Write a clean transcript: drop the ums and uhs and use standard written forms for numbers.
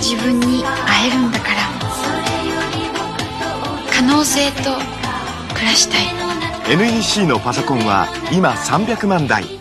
自分に会えるんだから、可能性と暮らしたい。 NEC のパソコンは今300万台。